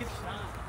Good shot.